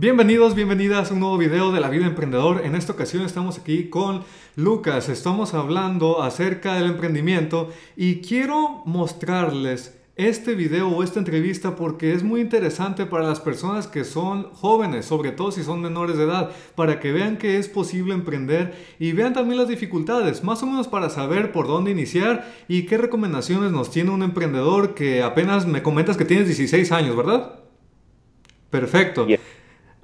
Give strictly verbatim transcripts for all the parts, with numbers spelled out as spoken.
Bienvenidos, bienvenidas a un nuevo video de La Vida Emprendedor. En esta ocasión estamos aquí con Lucas. Estamos hablando acerca del emprendimiento y quiero mostrarles este video o esta entrevista porque es muy interesante para las personas que son jóvenes, sobre todo si son menores de edad, para que vean que es posible emprender y vean también las dificultades, más o menos para saber por dónde iniciar y qué recomendaciones nos tiene un emprendedor que apenas me comentas que tienes dieciséis años, ¿verdad? Perfecto. Sí.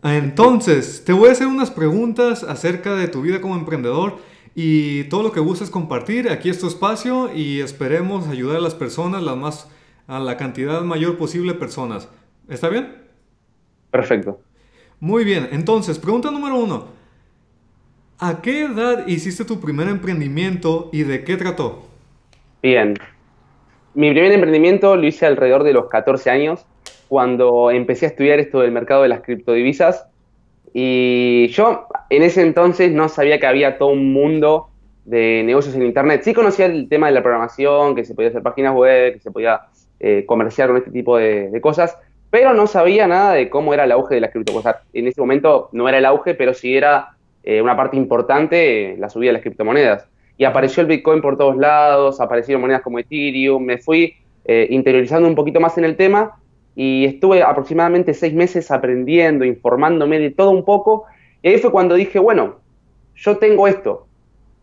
Entonces, te voy a hacer unas preguntas acerca de tu vida como emprendedor y todo lo que gustes compartir. Aquí es tu espacio y esperemos ayudar a las personas, las más, a la cantidad mayor posible de personas. ¿Está bien? Perfecto. Muy bien. Entonces, pregunta número uno. ¿A qué edad hiciste tu primer emprendimiento y de qué trató? Bien. Mi primer emprendimiento lo hice alrededor de los catorce años, cuando empecé a estudiar esto del mercado de las criptodivisas. Y yo en ese entonces no sabía que había todo un mundo de negocios en internet. Sí conocía el tema de la programación, que se podía hacer páginas web, que se podía eh, comerciar con este tipo de, de cosas, pero no sabía nada de cómo era el auge de las criptomonedas. En ese momento no era el auge, pero sí era eh, una parte importante eh, la subida de las criptomonedas. Y apareció el Bitcoin por todos lados, aparecieron monedas como Ethereum. Me fui eh, interiorizando un poquito más en el tema y estuve aproximadamente seis meses aprendiendo, informándome de todo un poco. Y ahí fue cuando dije, bueno, yo tengo esto.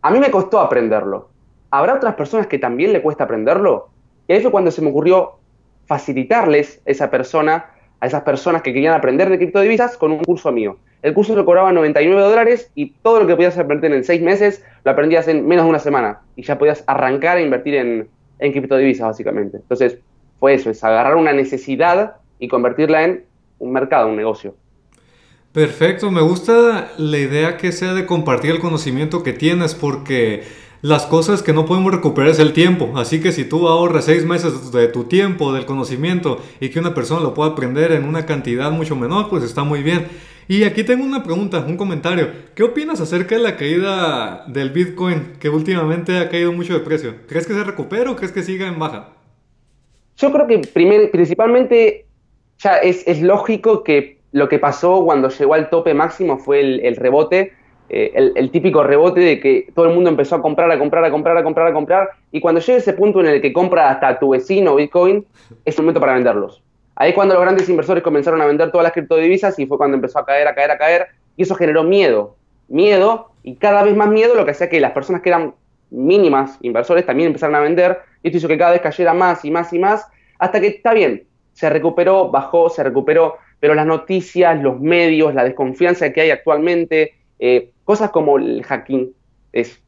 A mí me costó aprenderlo. ¿Habrá otras personas que también le cuesta aprenderlo? Y ahí fue cuando se me ocurrió facilitarles a esa persona, a esas personas que querían aprender de criptodivisas con un curso mío. El curso lo cobraba noventa y nueve dólares y todo lo que podías aprender en seis meses lo aprendías en menos de una semana. Y ya podías arrancar e invertir en, en criptodivisas, básicamente. Entonces, fue eso, es agarrar una necesidad y convertirla en un mercado, un negocio. Perfecto, me gusta la idea que sea de compartir el conocimiento que tienes, porque las cosas que no podemos recuperar es el tiempo. Así que si tú ahorras seis meses de tu tiempo, del conocimiento, y que una persona lo pueda aprender en una cantidad mucho menor, pues está muy bien. Y aquí tengo una pregunta, un comentario. ¿Qué opinas acerca de la caída del Bitcoin, que últimamente ha caído mucho de precio? ¿Crees que se recupere o crees que siga en baja? Yo creo que primer, principalmente ya es, es lógico que lo que pasó cuando llegó al tope máximo fue el, el rebote, eh, el, el típico rebote de que todo el mundo empezó a comprar, a comprar, a comprar, a comprar, a comprar, y cuando llega ese punto en el que compra hasta tu vecino Bitcoin, es el momento para venderlos. Ahí es cuando los grandes inversores comenzaron a vender todas las criptodivisas y fue cuando empezó a caer, a caer, a caer, y eso generó miedo, miedo, y cada vez más miedo, lo que hacía que las personas que eran mínimas inversores también empezaron a vender, y esto hizo que cada vez cayera más y más y más, hasta que está bien, se recuperó, bajó, se recuperó, pero las noticias, los medios, la desconfianza que hay actualmente, eh, cosas como el hacking es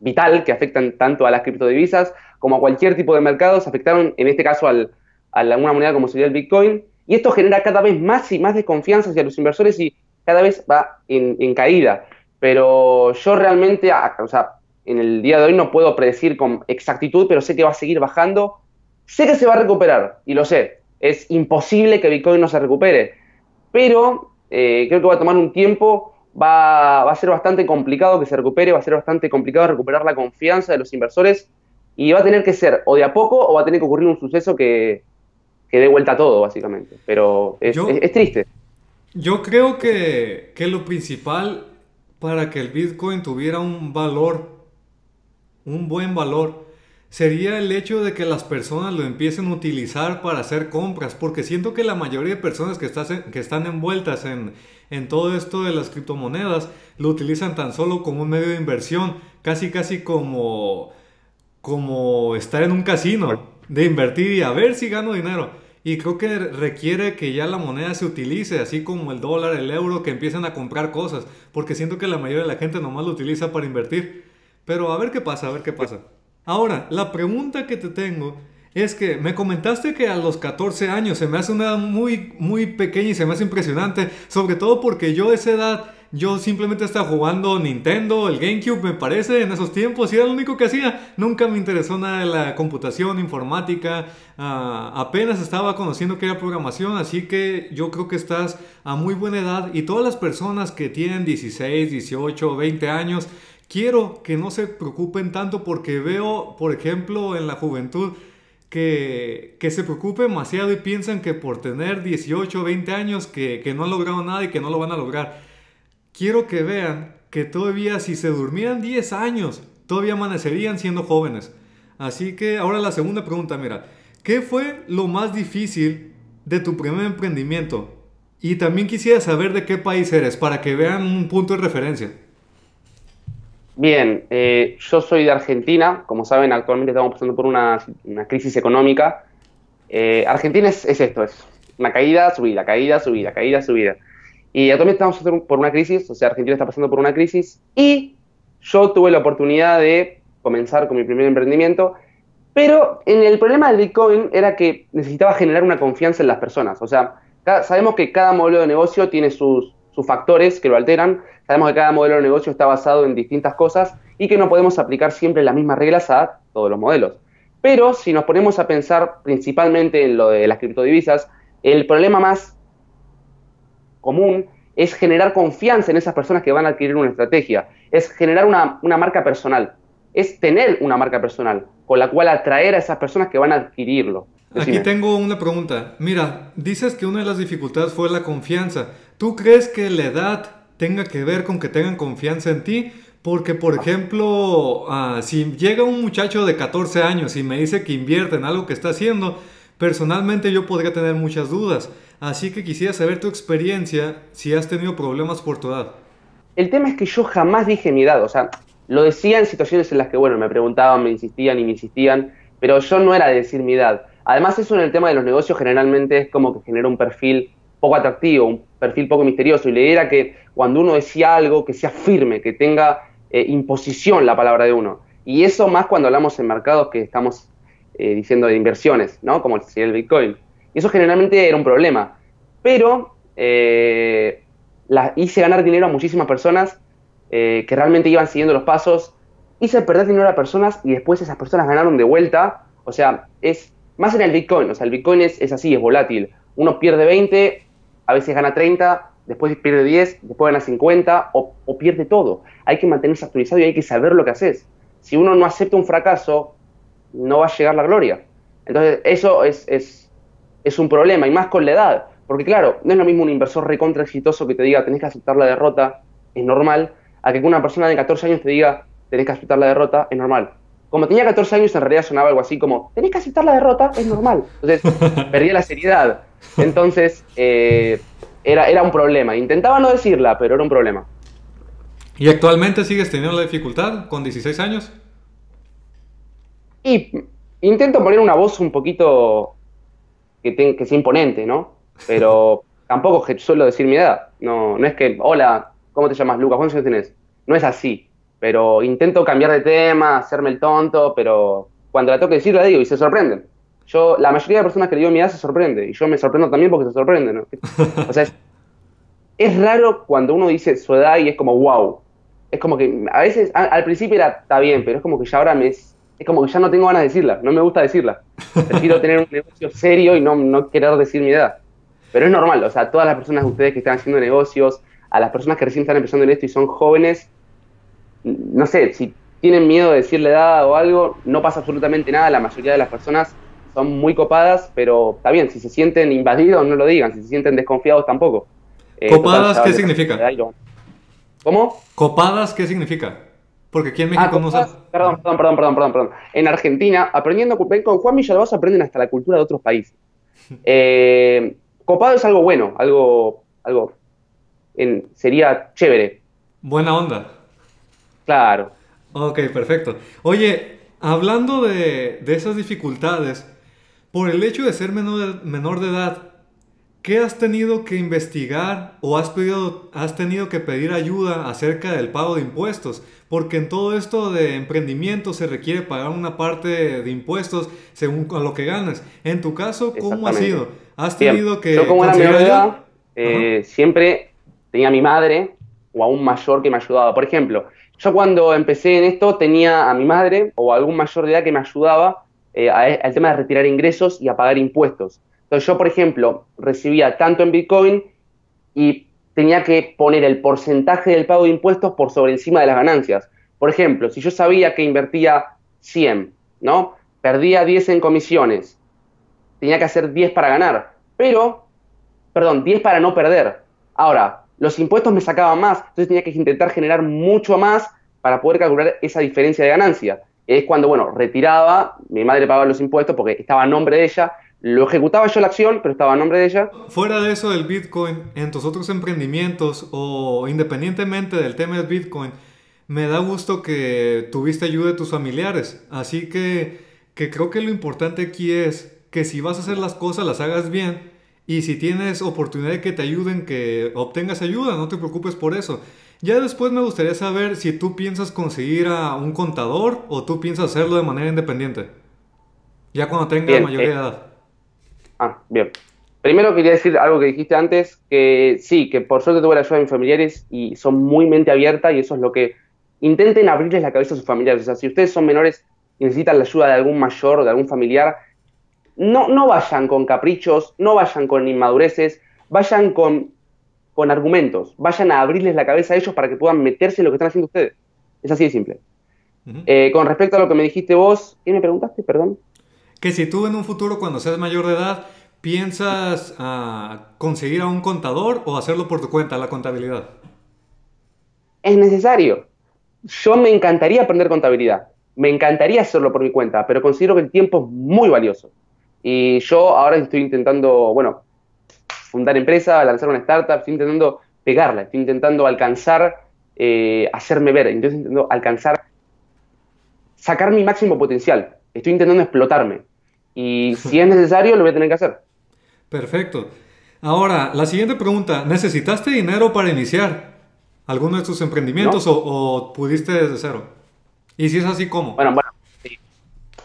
vital, que afectan tanto a las criptodivisas como a cualquier tipo de mercados, afectaron en este caso al, a una moneda como sería el Bitcoin, y esto genera cada vez más y más desconfianza hacia los inversores y cada vez va en, en caída. Pero yo realmente, o sea, en el día de hoy no puedo predecir con exactitud, pero sé que va a seguir bajando. Sé que se va a recuperar, y lo sé. Es imposible que Bitcoin no se recupere. Pero eh, creo que va a tomar un tiempo, va, va a ser bastante complicado que se recupere, va a ser bastante complicado recuperar la confianza de los inversores, y va a tener que ser o de a poco o va a tener que ocurrir un suceso que, que dé vuelta a todo, básicamente. Pero es, yo, es, es triste. Yo creo que, que lo principal para que el Bitcoin tuviera un valor, un buen valor, sería el hecho de que las personas lo empiecen a utilizar para hacer compras, porque siento que la mayoría de personas que, estás en, que están envueltas en, en todo esto de las criptomonedas lo utilizan tan solo como un medio de inversión, casi casi como, como estar en un casino, de invertir y a ver si gano dinero. Y creo que requiere que ya la moneda se utilice, así como el dólar, el euro, que empiecen a comprar cosas, porque siento que la mayoría de la gente nomás lo utiliza para invertir. Pero a ver qué pasa, a ver qué pasa. Ahora, la pregunta que te tengo es que me comentaste que a los catorce años, se me hace una edad muy, muy pequeña y se me hace impresionante, sobre todo porque yo a esa edad, yo simplemente estaba jugando Nintendo, el GameCube me parece, en esos tiempos, y era lo único que hacía. Nunca me interesó nada de la computación, informática, uh, apenas estaba conociendo que era programación, así que yo creo que estás a muy buena edad, y todas las personas que tienen dieciséis, dieciocho, veinte años, quiero que no se preocupen tanto, porque veo, por ejemplo, en la juventud que, que se preocupen demasiado y piensan que por tener dieciocho, veinte años que, que no han logrado nada y que no lo van a lograr. Quiero que vean que todavía si se durmieran diez años, todavía amanecerían siendo jóvenes. Así que ahora la segunda pregunta, mira, ¿qué fue lo más difícil de tu primer emprendimiento? Y también quisiera saber de qué país eres, para que vean un punto de referencia. Bien, eh, yo soy de Argentina. Como saben, actualmente estamos pasando por una, una crisis económica. Eh, Argentina es, es esto, es una caída, subida, caída, subida, caída, subida. Y actualmente estamos por una crisis, o sea, Argentina está pasando por una crisis. Y yo tuve la oportunidad de comenzar con mi primer emprendimiento, pero en el problema del Bitcoin era que necesitaba generar una confianza en las personas. O sea, cada, sabemos que cada modelo de negocio tiene sus... sus factores que lo alteran, sabemos que cada modelo de negocio está basado en distintas cosas y que no podemos aplicar siempre las mismas reglas a todos los modelos. Pero si nos ponemos a pensar principalmente en lo de las criptodivisas, el problema más común es generar confianza en esas personas que van a adquirir una estrategia, es generar una, una marca personal, es tener una marca personal con la cual atraer a esas personas que van a adquirirlo. Decime. Aquí tengo una pregunta. Mira, dices que una de las dificultades fue la confianza. ¿Tú crees que la edad tenga que ver con que tengan confianza en ti? Porque, por ejemplo, uh, si llega un muchacho de catorce años y me dice que invierte en algo que está haciendo, personalmente yo podría tener muchas dudas. Así que quisiera saber tu experiencia, si has tenido problemas por tu edad. El tema es que yo jamás dije mi edad. O sea, lo decía en situaciones en las que, bueno, me preguntaban, me insistían y me insistían, pero yo no era de decir mi edad. Además, eso en el tema de los negocios generalmente es como que genera un perfil poco atractivo, un perfil poco misterioso. Y la idea era que cuando uno decía algo, que sea firme, que tenga eh, imposición la palabra de uno. Y eso más cuando hablamos en mercados que estamos eh, diciendo de inversiones, ¿no? Como sería el Bitcoin. Y eso generalmente era un problema. Pero eh, la, hice ganar dinero a muchísimas personas eh, que realmente iban siguiendo los pasos. Hice perder dinero a personas y después esas personas ganaron de vuelta. O sea, es... más en el Bitcoin, o sea, el Bitcoin es, es así, es volátil. Uno pierde veinte, a veces gana treinta, después pierde diez, después gana cincuenta o, o pierde todo. Hay que mantenerse actualizado y hay que saber lo que haces. Si uno no acepta un fracaso, no va a llegar la gloria. Entonces, eso es, es, es un problema, y más con la edad. Porque claro, no es lo mismo un inversor recontra exitoso que te diga tenés que aceptar la derrota, es normal, a que una persona de catorce años te diga tenés que aceptar la derrota, es normal. Como tenía catorce años, en realidad sonaba algo así como, tenés que aceptar la derrota, es normal. Entonces, perdía la seriedad. Entonces, eh, era, era un problema. Intentaba no decirla, pero era un problema. ¿Y actualmente sigues teniendo la dificultad con dieciséis años? Y intento poner una voz un poquito que, te, que sea imponente, ¿no? Pero tampoco suelo decir mi edad. No, no es que, hola, ¿cómo te llamas, Lucas? ¿Cuántos años tenés? No es así. Pero intento cambiar de tema, hacerme el tonto, pero cuando la toque decir la digo y se sorprenden. Yo, la mayoría de personas que le digo mi edad se sorprende, y yo me sorprendo también porque se sorprenden, ¿no? O sea, es, es raro cuando uno dice su edad y es como wow. Es como que a veces, a, al principio era, está bien, pero es como que ya ahora me es, es como que ya no tengo ganas de decirla, no me gusta decirla. Prefiero tener un negocio serio y no, no querer decir mi edad. Pero es normal, o sea, todas las personas de ustedes que están haciendo negocios, a las personas que recién están empezando en esto y son jóvenes, no sé, si tienen miedo de decir la edad o algo, no pasa absolutamente nada. La mayoría de las personas son muy copadas, pero está bien, si se sienten invadidos no lo digan, si se sienten desconfiados tampoco. Eh, ¿Copadas total, qué significa? ¿Cómo? ¿Copadas qué significa? Porque aquí en México ah, copadas, no se... Perdón, perdón, perdón, perdón, perdón, perdón. En Argentina, aprendiendo con Juan Villalvazo aprenden hasta la cultura de otros países. Eh, copado es algo bueno, algo... algo en, sería chévere. Buena onda. Claro. Ok, perfecto. Oye, hablando de, de esas dificultades, por el hecho de ser menor, menor de edad, ¿qué has tenido que investigar o has, pedido, has tenido que pedir ayuda acerca del pago de impuestos? Porque en todo esto de emprendimiento se requiere pagar una parte de impuestos según con lo que ganas. En tu caso, ¿cómo ha sido? ¿Has tenido Bien. que Yo como era menor de edad, eh, siempre tenía a mi madre o a un mayor que me ayudaba. Por ejemplo, yo cuando empecé en esto tenía a mi madre o a algún mayor de edad que me ayudaba eh, a, al tema de retirar ingresos y a pagar impuestos. Entonces yo, por ejemplo, recibía tanto en Bitcoin y tenía que poner el porcentaje del pago de impuestos por sobre encima de las ganancias. Por ejemplo, si yo sabía que invertía cien, ¿no? perdía diez en comisiones, tenía que hacer diez para ganar, pero, perdón, diez para no perder. Ahora, los impuestos me sacaban más, entonces tenía que intentar generar mucho más para poder calcular esa diferencia de ganancia. Es cuando, bueno, retiraba, mi madre pagaba los impuestos porque estaba a nombre de ella, lo ejecutaba yo la acción, pero estaba a nombre de ella. Fuera de eso del Bitcoin, en tus otros emprendimientos o independientemente del tema del Bitcoin, me da gusto que tuviste ayuda de tus familiares. Así que, que creo que lo importante aquí es que si vas a hacer las cosas, las hagas bien. Y si tienes oportunidad de que te ayuden, que obtengas ayuda, no te preocupes por eso. Ya después me gustaría saber si tú piensas conseguir a un contador o tú piensas hacerlo de manera independiente. Ya cuando tengas mayoría de eh. edad. Ah, bien. Primero quería decir algo que dijiste antes, que sí, que por suerte tuve la ayuda de mis familiares y son muy mente abierta y eso es lo que... Intenten abrirles la cabeza a sus familiares. O sea, si ustedes son menores y necesitan la ayuda de algún mayor, de algún familiar, no, no vayan con caprichos, no vayan con inmadureces, vayan con, con argumentos, vayan a abrirles la cabeza a ellos para que puedan meterse en lo que están haciendo ustedes. Es así de simple. Uh-huh. eh, con respecto a lo que me dijiste vos, ¿qué me preguntaste? Perdón. Que si tú en un futuro, cuando seas mayor de edad, piensas uh, conseguir a un contador o hacerlo por tu cuenta, la contabilidad. Es necesario. Yo me encantaría aprender contabilidad, me encantaría hacerlo por mi cuenta, pero considero que el tiempo es muy valioso. Y yo ahora estoy intentando, bueno, fundar empresa, lanzar una startup, estoy intentando pegarla, estoy intentando alcanzar, eh, hacerme ver, estoy intentando alcanzar, sacar mi máximo potencial, estoy intentando explotarme. Y si es necesario, lo voy a tener que hacer. Perfecto. Ahora, la siguiente pregunta, ¿necesitaste dinero para iniciar alguno de tus emprendimientos, ¿no? o, o pudiste desde cero? Y si es así, ¿cómo? Bueno, bueno, sí.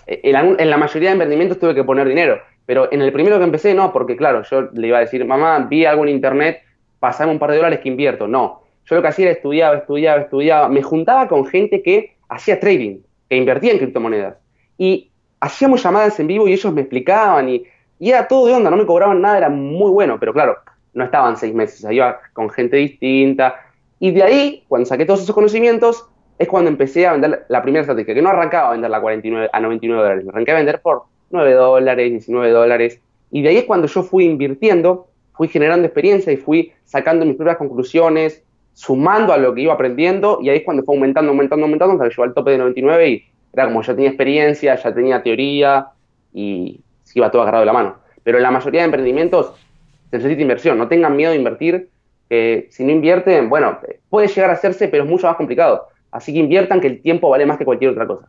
en, en la mayoría de emprendimientos tuve que poner dinero, pero en el primero que empecé no, porque claro, yo le iba a decir, mamá, vi algo en internet, pasame un par de dólares que invierto. No, yo lo que hacía era estudiaba, estudiaba, estudiaba, me juntaba con gente que hacía trading, que invertía en criptomonedas, y hacíamos llamadas en vivo y ellos me explicaban, y, y era todo de onda, no me cobraban nada, era muy bueno, pero claro, no estaban seis meses, o sea, iba con gente distinta. Y de ahí, cuando saqué todos esos conocimientos, es cuando empecé a vender la primera estrategia, que no arrancaba a venderla a, cuarenta y nueve, a noventa y nueve dólares, me arranqué a vender por nueve dólares, diecinueve dólares, y de ahí es cuando yo fui invirtiendo, fui generando experiencia y fui sacando mis propias conclusiones, sumando a lo que iba aprendiendo, y ahí es cuando fue aumentando, aumentando, aumentando, hasta que llegó al tope de noventa y nueve y era como ya tenía experiencia, ya tenía teoría, y se iba todo agarrado de la mano. Pero en la mayoría de emprendimientos se necesita inversión, no tengan miedo de invertir. Eh, si no invierten, bueno, puede llegar a hacerse, pero es mucho más complicado. Así que inviertan, que el tiempo vale más que cualquier otra cosa.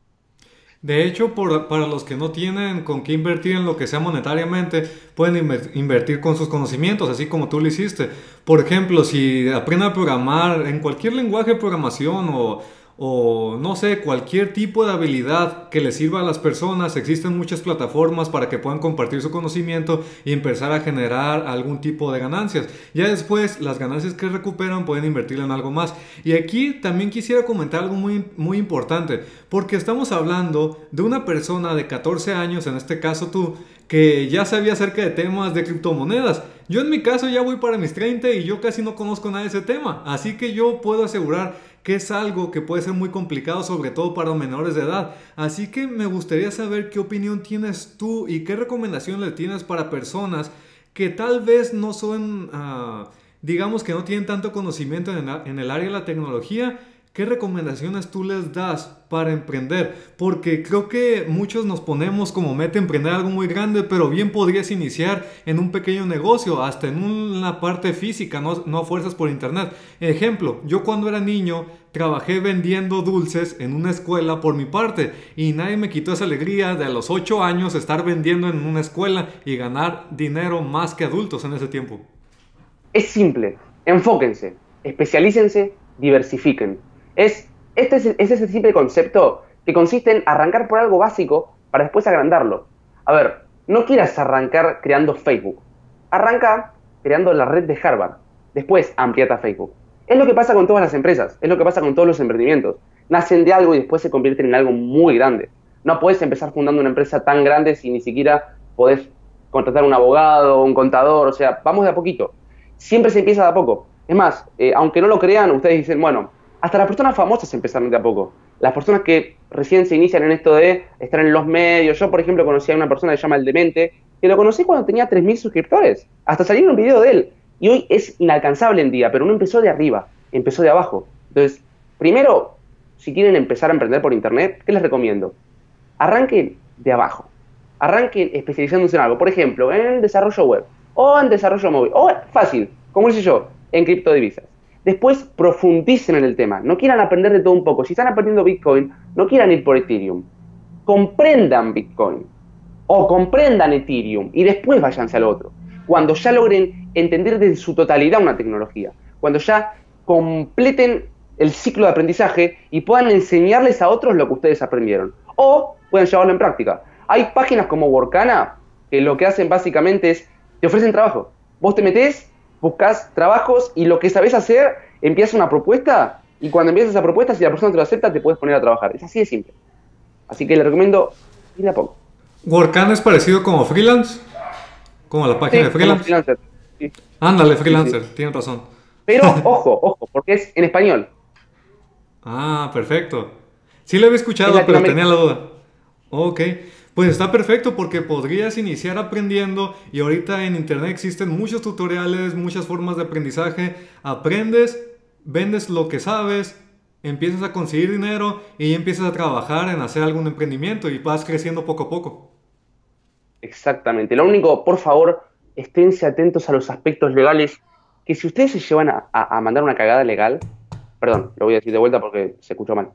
De hecho, por, para los que no tienen con qué invertir en lo que sea monetariamente, pueden inver invertir con sus conocimientos, así como tú lo hiciste. Por ejemplo, si aprenden a programar en cualquier lenguaje de programación o, o no sé, cualquier tipo de habilidad que les sirva a las personas, existen muchas plataformas para que puedan compartir su conocimiento y empezar a generar algún tipo de ganancias. Ya después, las ganancias que recuperan pueden invertirla en algo más. Y aquí también quisiera comentar algo muy, muy importante, porque estamos hablando de una persona de catorce años, en este caso tú, que ya sabía acerca de temas de criptomonedas. Yo en mi caso ya voy para mis treinta y yo casi no conozco nada de ese tema, así que yo puedo asegurar que es algo que puede ser muy complicado, sobre todo para menores de edad. Así que me gustaría saber qué opinión tienes tú y qué recomendación le tienes para personas que tal vez no son, uh, digamos que no tienen tanto conocimiento en, la, en el área de la tecnología. ¿Qué recomendaciones tú les das para emprender? Porque creo que muchos nos ponemos como meta emprender algo muy grande, pero bien podrías iniciar en un pequeño negocio, hasta en una parte física, no, no fuerzas por internet. Ejemplo, yo cuando era niño trabajé vendiendo dulces en una escuela por mi parte y nadie me quitó esa alegría de a los ocho años estar vendiendo en una escuela y ganar dinero más que adultos en ese tiempo. Es simple, enfóquense, especialícense, diversifiquen. Es, este es, es ese simple concepto que consiste en arrancar por algo básico para después agrandarlo. A ver, no quieras arrancar creando Facebook. Arranca creando la red de Harvard. Después ampliate a Facebook. Es lo que pasa con todas las empresas. Es lo que pasa con todos los emprendimientos. Nacen de algo y después se convierten en algo muy grande. No puedes empezar fundando una empresa tan grande si ni siquiera podés contratar un abogado, un contador. O sea, vamos de a poquito. Siempre se empieza de a poco. Es más, eh, aunque no lo crean, ustedes dicen, bueno... Hasta las personas famosas empezaron de a poco. las personas que recién se inician en esto de estar en los medios. Yo, por ejemplo, conocí a una persona que se llama El Demente, que lo conocí cuando tenía tres mil suscriptores, hasta salir un video de él. Y hoy es inalcanzable en día, pero no empezó de arriba, empezó de abajo. Entonces, primero, si quieren empezar a emprender por internet, ¿qué les recomiendo? Arranquen de abajo. Arranquen especializándose en algo. Por ejemplo, en desarrollo web, o en desarrollo móvil, o fácil, como hice yo, en criptodivisas. Después profundicen en el tema, no quieran aprender de todo un poco. Si están aprendiendo Bitcoin, no quieran ir por Ethereum. Comprendan Bitcoin o comprendan Ethereum y después váyanse al otro. Cuando ya logren entender de su totalidad una tecnología, cuando ya completen el ciclo de aprendizaje y puedan enseñarles a otros lo que ustedes aprendieron o puedan llevarlo en práctica. Hay páginas como Workana que lo que hacen básicamente es te ofrecen trabajo. Vos te metés, buscas trabajos y lo que sabes hacer, empiezas una propuesta y cuando empiezas esa propuesta, si la persona te lo acepta, te puedes poner a trabajar. Es así de simple. Así que le recomiendo ir a poco. ¿Workana es parecido como Freelance? ¿Como la página sí, de Freelance? Freelancer. Sí. Ándale, Freelancer, sí, sí. Tienes razón. Pero ojo, ojo, porque es en español. Ah, perfecto. Sí lo había escuchado, es pero tenía la duda. Ok. Pues está perfecto porque podrías iniciar aprendiendo y ahorita en internet existen muchos tutoriales, muchas formas de aprendizaje. Aprendes, vendes lo que sabes, empiezas a conseguir dinero y empiezas a trabajar en hacer algún emprendimiento y vas creciendo poco a poco. Exactamente. Lo único, por favor, esténse atentos a los aspectos legales, que si ustedes se llevan a, a, a mandar una cagada legal, perdón, lo voy a decir de vuelta porque se escuchó mal.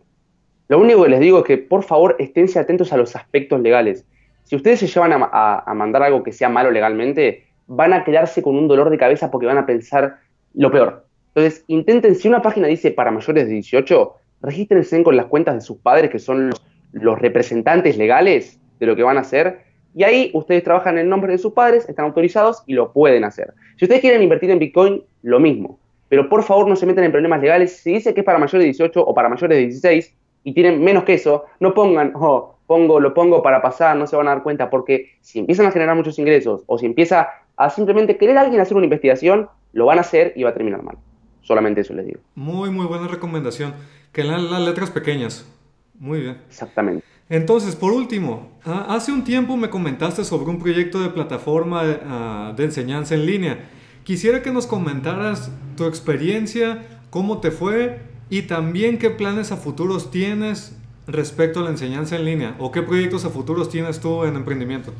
Lo único que les digo es que, por favor, esténse atentos a los aspectos legales. Si ustedes se llevan a, a, a mandar algo que sea malo legalmente, van a quedarse con un dolor de cabeza porque van a pensar lo peor. Entonces, intenten, si una página dice para mayores de dieciocho, regístrense con las cuentas de sus padres, que son los, los representantes legales de lo que van a hacer, y ahí ustedes trabajan en nombre de sus padres, están autorizados y lo pueden hacer. Si ustedes quieren invertir en Bitcoin, lo mismo. Pero, por favor, no se metan en problemas legales. Si dice que es para mayores de dieciocho o para mayores de dieciséis, y tienen menos que eso, no pongan, oh, pongo, lo pongo para pasar, no se van a dar cuenta, porque si empiezan a generar muchos ingresos, o si empieza a simplemente querer a alguien hacer una investigación, lo van a hacer y va a terminar mal. Solamente eso les digo. Muy, muy buena recomendación. Que lean las letras pequeñas. Muy bien. Exactamente. Entonces, por último, hace un tiempo me comentaste sobre un proyecto de plataforma de enseñanza en línea. Quisiera que nos comentaras tu experiencia, cómo te fue, y también qué planes a futuros tienes respecto a la enseñanza en línea o qué proyectos a futuros tienes tú en emprendimiento.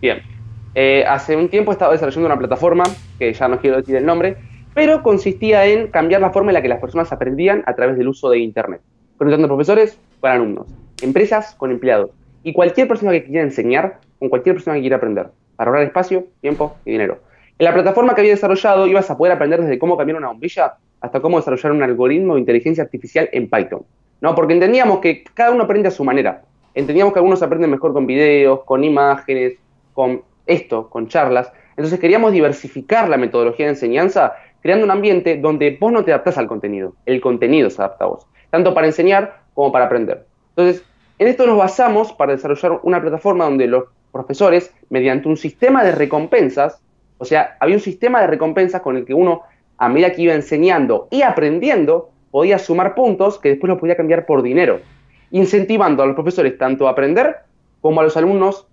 Bien, eh, hace un tiempo estaba desarrollando una plataforma, que ya no quiero decir el nombre, pero consistía en cambiar la forma en la que las personas aprendían a través del uso de internet, conectando profesores con alumnos, empresas con empleados y cualquier persona que quiera enseñar con cualquier persona que quiera aprender, para ahorrar espacio, tiempo y dinero. En la plataforma que había desarrollado ibas a poder aprender desde cómo cambiar una bombilla hasta cómo desarrollar un algoritmo de inteligencia artificial en Python. No, porque entendíamos que cada uno aprende a su manera. Entendíamos que algunos aprenden mejor con videos, con imágenes, con esto, con charlas. Entonces queríamos diversificar la metodología de enseñanza creando un ambiente donde vos no te adaptás al contenido. El contenido se adapta a vos, tanto para enseñar como para aprender. Entonces, en esto nos basamos para desarrollar una plataforma donde los profesores, mediante un sistema de recompensas, o sea, había un sistema de recompensas con el que uno, a medida que iba enseñando y aprendiendo, podía sumar puntos que después los podía cambiar por dinero, incentivando a los profesores tanto a aprender como a los alumnos,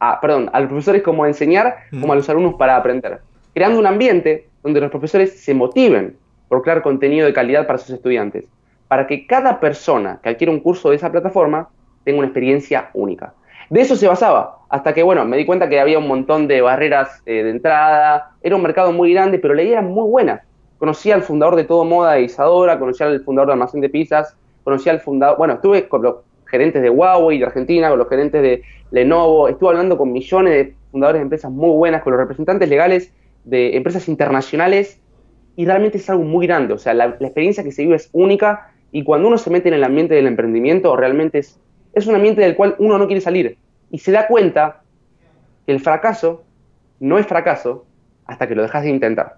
a, perdón, a los profesores como a enseñar, como a los alumnos para aprender, creando un ambiente donde los profesores se motiven por crear contenido de calidad para sus estudiantes, para que cada persona que adquiera un curso de esa plataforma tenga una experiencia única. De eso se basaba, hasta que, bueno, me di cuenta que había un montón de barreras eh, de entrada, era un mercado muy grande, pero la idea era muy buena. Conocí al fundador de Todo Moda de Isadora, conocí al fundador de Almacén de Pizzas, conocí al fundador, bueno, estuve con los gerentes de Huawei de Argentina, con los gerentes de Lenovo, estuve hablando con millones de fundadores de empresas muy buenas, con los representantes legales de empresas internacionales, y realmente es algo muy grande, o sea, la, la experiencia que se vive es única, y cuando uno se mete en el ambiente del emprendimiento, realmente es... es un ambiente del cual uno no quiere salir y se da cuenta que el fracaso no es fracaso hasta que lo dejas de intentar.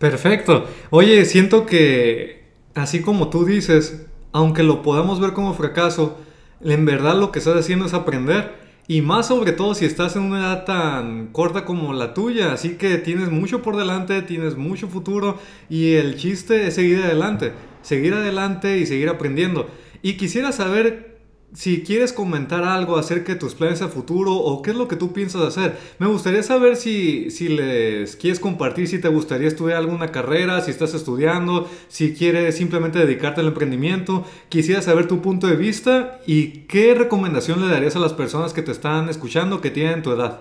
Perfecto. Oye, siento que así como tú dices, aunque lo podamos ver como fracaso, en verdad lo que estás haciendo es aprender Y más sobre todo si estás en una edad tan corta como la tuya. Así que tienes mucho por delante, tienes mucho futuro. Y el chiste es seguir adelante. Seguir adelante y seguir aprendiendo. Y quisiera saber si quieres comentar algo acerca de tus planes a futuro o qué es lo que tú piensas hacer. Me gustaría saber si, si les quieres compartir, si te gustaría estudiar alguna carrera, si estás estudiando, si quieres simplemente dedicarte al emprendimiento. Quisiera saber tu punto de vista y qué recomendación le darías a las personas que te están escuchando que tienen tu edad.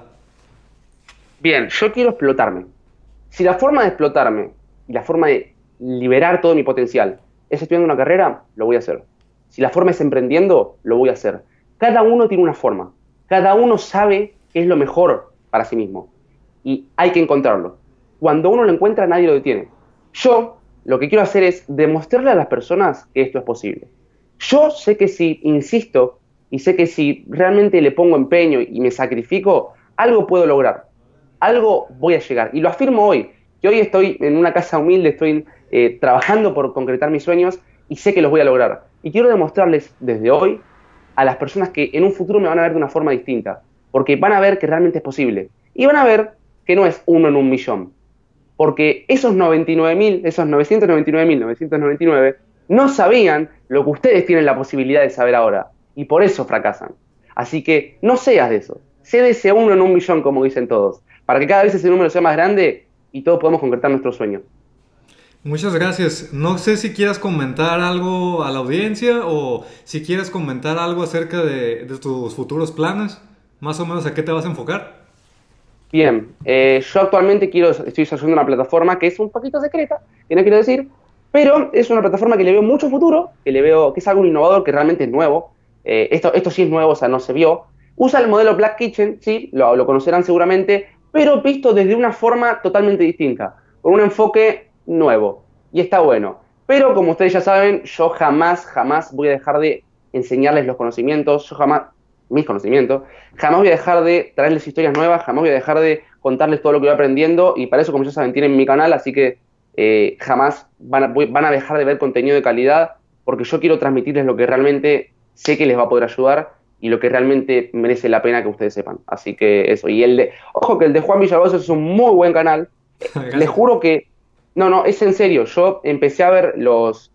Bien, yo quiero explotarme. Si la forma de explotarme y la forma de liberar todo mi potencial es estudiando una carrera, lo voy a hacer. Si la forma es emprendiendo, lo voy a hacer. Cada uno tiene una forma. Cada uno sabe qué es lo mejor para sí mismo. Y hay que encontrarlo. Cuando uno lo encuentra, nadie lo detiene. Yo lo que quiero hacer es demostrarle a las personas que esto es posible. Yo sé que si insisto y sé que si realmente le pongo empeño y me sacrifico, algo puedo lograr. Algo voy a llegar. Y lo afirmo hoy. Yo hoy estoy en una casa humilde, estoy eh, trabajando por concretar mis sueños y sé que los voy a lograr. Y quiero demostrarles desde hoy a las personas que en un futuro me van a ver de una forma distinta. Porque van a ver que realmente es posible. Y van a ver que no es uno en un millón. Porque esos noventa y nueve mil, esos novecientos noventa y nueve mil novecientos noventa y nueve no sabían lo que ustedes tienen la posibilidad de saber ahora. Y por eso fracasan. Así que no seas de eso. Sé de ese uno en un millón, como dicen todos. Para que cada vez ese número sea más grande y todos podamos concretar nuestro sueño. Muchas gracias. No sé si quieras comentar algo a la audiencia o si quieres comentar algo acerca de, de tus futuros planes, más o menos a qué te vas a enfocar. Bien, eh, yo actualmente quiero, estoy desarrollando una plataforma que es un poquito secreta, que no quiero decir, pero es una plataforma que le veo mucho futuro, que le veo que es algo innovador, que realmente es nuevo. Eh, esto, esto sí es nuevo, o sea, no se vio. Usa el modelo Black Kitchen, sí, lo, lo conocerán seguramente, pero visto desde una forma totalmente distinta, con un enfoque nuevo, y está bueno. Pero como ustedes ya saben, yo jamás, jamás voy a dejar de enseñarles los conocimientos, yo jamás, mis conocimientos, jamás voy a dejar de traerles historias nuevas, jamás voy a dejar de contarles todo lo que voy aprendiendo, y para eso, como ya saben, tienen mi canal, así que eh, jamás van a, voy, van a dejar de ver contenido de calidad, porque yo quiero transmitirles lo que realmente sé que les va a poder ayudar, y lo que realmente merece la pena que ustedes sepan. Así que eso, y el de, ojo que el de Juan Villalobos es un muy buen canal, les juro que No, no, es en serio, yo empecé a ver los...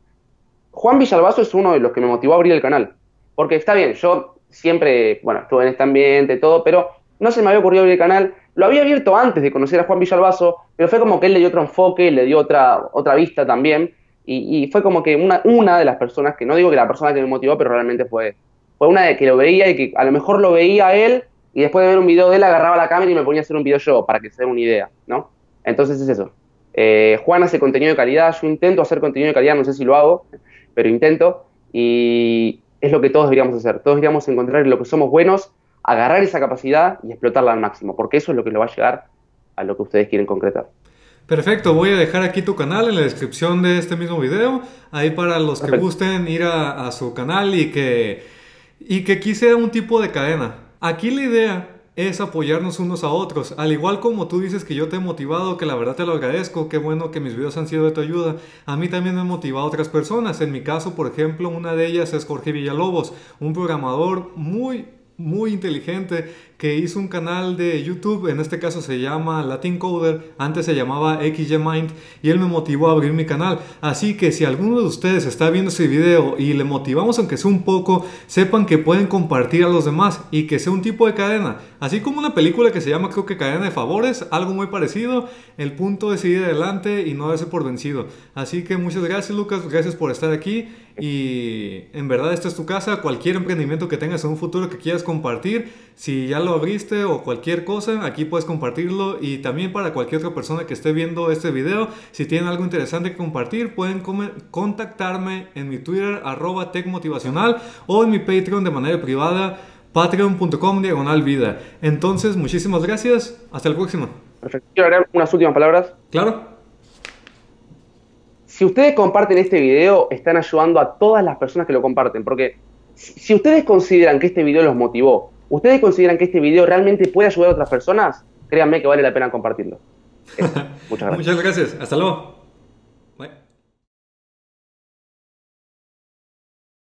Juan Villalvazo es uno de los que me motivó a abrir el canal, porque está bien, yo siempre, bueno, estuve en este ambiente, todo, pero no se me había ocurrido abrir el canal, lo había abierto antes de conocer a Juan Villalvazo, pero fue como que él le dio otro enfoque, le dio otra, otra vista también, y, y fue como que una, una de las personas, que no digo que la persona que me motivó, pero realmente fue, fue una de que lo veía y que a lo mejor lo veía a él, y después de ver un video de él agarraba la cámara y me ponía a hacer un video yo, para que se den una idea, ¿no? Entonces es eso. Eh, Juan hace contenido de calidad, yo intento hacer contenido de calidad, no sé si lo hago, pero intento, y es lo que todos deberíamos hacer, todos deberíamos encontrar lo que somos buenos, agarrar esa capacidad y explotarla al máximo, porque eso es lo que lo va a llegar a lo que ustedes quieren concretar. Perfecto, voy a dejar aquí tu canal en la descripción de este mismo video, ahí para los Perfecto. Que gusten ir a, a su canal y que, y que aquí sea un tipo de cadena. Aquí la idea es apoyarnos unos a otros, al igual como tú dices que yo te he motivado, que la verdad te lo agradezco, qué bueno que mis videos han sido de tu ayuda, a mí también me han motivado otras personas, en mi caso por ejemplo una de ellas es Jorge Villalobos, un programador muy muy inteligente que hizo un canal de YouTube, en este caso se llama Latin Coder, antes se llamaba XMind, y él me motivó a abrir mi canal, así que si alguno de ustedes está viendo este video y le motivamos aunque sea un poco, sepan que pueden compartir a los demás y que sea un tipo de cadena, así como una película que se llama creo que Cadena de Favores, algo muy parecido, el punto es seguir adelante y no darse por vencido, así que muchas gracias Lucas, gracias por estar aquí y en verdad esta es tu casa, cualquier emprendimiento que tengas en un futuro que quieras compartir, si ya lo abriste o cualquier cosa, aquí puedes compartirlo y también para cualquier otra persona que esté viendo este video, si tienen algo interesante que compartir, pueden contactarme en mi Twitter, arroba tecmotivacional o en mi Patreon de manera privada, patreon.com diagonal vida. Entonces, muchísimas gracias, hasta el próximo. Perfecto, quiero agregar unas últimas palabras. Claro. Si ustedes comparten este video, están ayudando a todas las personas que lo comparten, porque si ustedes consideran que este video los motivó, ustedes consideran que este video realmente puede ayudar a otras personas, créanme que vale la pena compartirlo. Eso. Muchas gracias. Muchas gracias. Hasta luego.